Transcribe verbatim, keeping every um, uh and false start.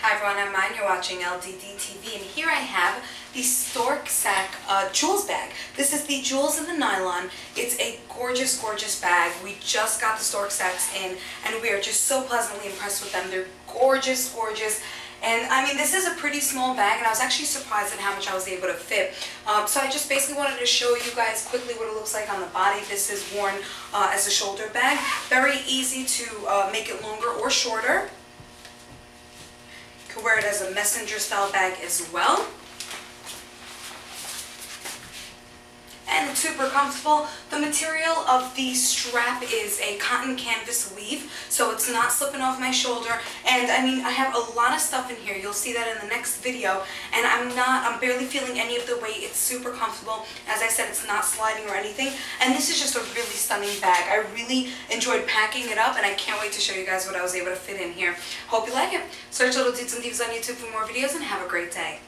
Hi everyone, I'm Mine, you're watching L D D T V, and here I have the Storksak uh, Jools bag. This is the Jools in the nylon. It's a gorgeous, gorgeous bag. We just got the Storksaks in, and we are just so pleasantly impressed with them. They're gorgeous, gorgeous. And I mean, this is a pretty small bag, and I was actually surprised at how much I was able to fit. Um, so I just basically wanted to show you guys quickly what it looks like on the body. This is worn uh, as a shoulder bag. Very easy to uh, make it longer or shorter. Wear it as a messenger style bag as well, and it's super comfortable. The material of the strap is a cotton canvas weave, so it's not slipping off my shoulder. And I mean, I have a lot of stuff in here, you'll see that in the next video, and I'm not I'm barely feeling any of the weight. It's super comfortable. As I said, it's not sliding or anything, and this is just a really stunning bag. I really enjoyed packing it up, and I can't wait to show you guys what I was able to fit in here. Hope you like it. Search Little Dudes and Thieves on YouTube for more videos, and have a great day.